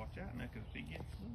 watch out now because they get food.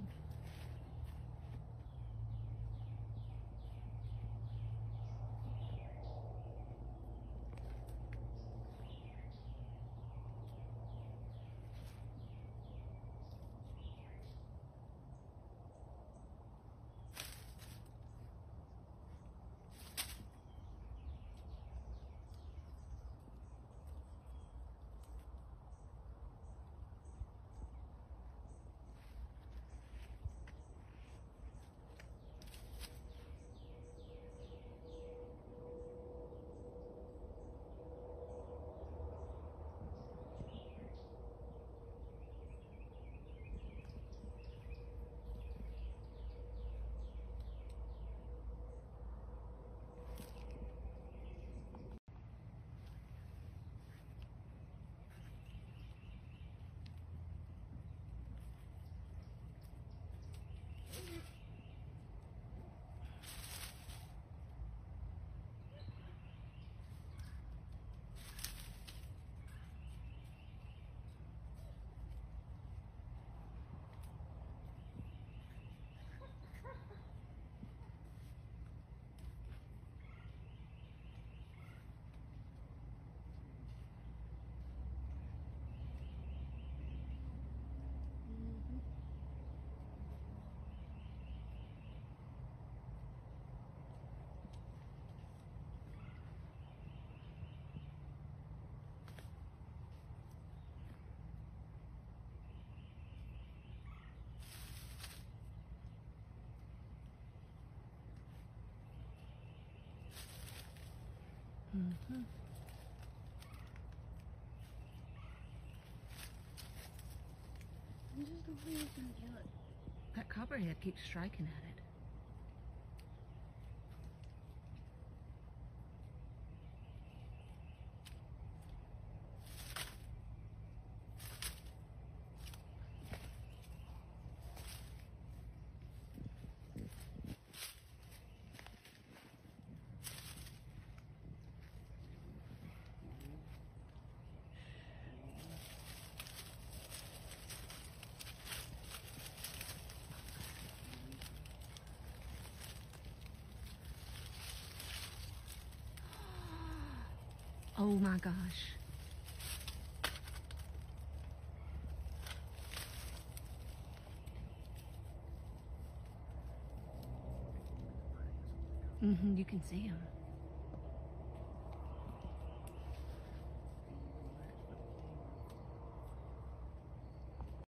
Mm-hmm. Just the way you can kill it. That copperhead keeps striking at it. Oh my gosh. Mm-hmm, you can see him.